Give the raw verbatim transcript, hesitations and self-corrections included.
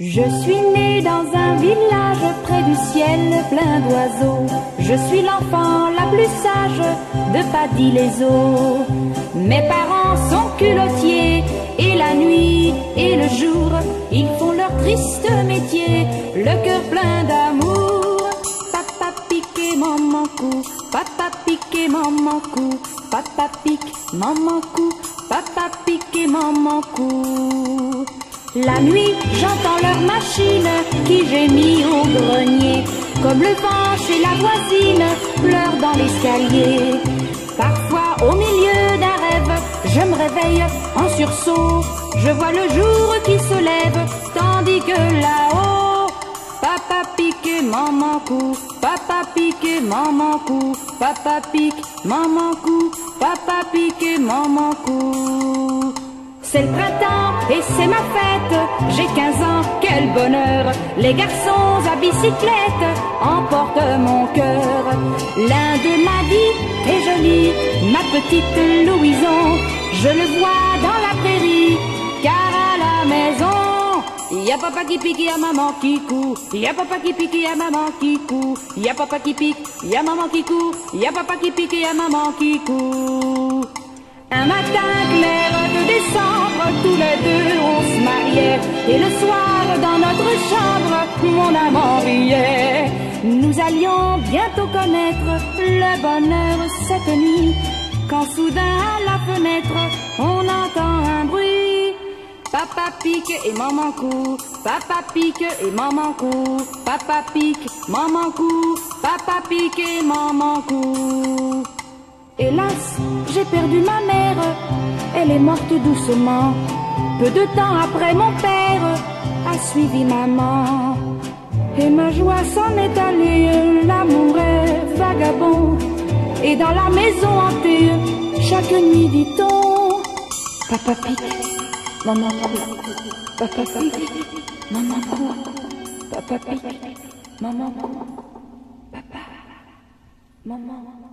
Je suis né dans un village près du ciel plein d'oiseaux. Je suis l'enfant la plus sage de Padilézo. Mes parents sont culottiers et la nuit et le jour, ils font leur triste métier, le cœur plein d'amour. Papa pique maman cou, papa pique maman cou, papa pique maman cou, papa pique maman cou. La nuit, j'entends leur machine qui gémit au grenier, comme le vent chez la voisine pleure dans l'escalier. Parfois, au milieu d'un rêve, je me réveille en sursaut. Je vois le jour qui se lève, tandis que là-haut, papa pique, maman cou, papa pique, maman cou, papa pique, maman cou, papa pique, maman cou. C'est le printemps et c'est ma fête, j'ai quinze ans, quel bonheur. Les garçons à bicyclette emportent mon cœur. L'un d'eux m'a dit, t'es jolie, ma petite Louison. Je le vois dans la prairie, car à la maison, il y a papa qui pique, il y a maman qui court. Il y a papa qui pique, il y a maman qui court. Il y a papa qui pique, il y a maman qui court. Il y a papa qui pique, il y a maman qui court. Un matin clair de décembre, tous les deux on se mariait. Et le soir dans notre chambre, mon amant riait. Nous allions bientôt connaître le bonheur cette nuit, quand soudain à la fenêtre on entend un bruit. Papa pique et maman court, papa pique et maman court, papa pique, maman court, papa pique et maman court. Hélas, j'ai perdu ma mère, elle est morte doucement. Peu de temps après, mon père a suivi maman. Et ma joie s'en est allée, l'amour est vagabond. Et dans la maison hantée, chaque nuit dit-on, papa pique, maman court, papa pique, maman court, papa pique, maman court, papa, maman.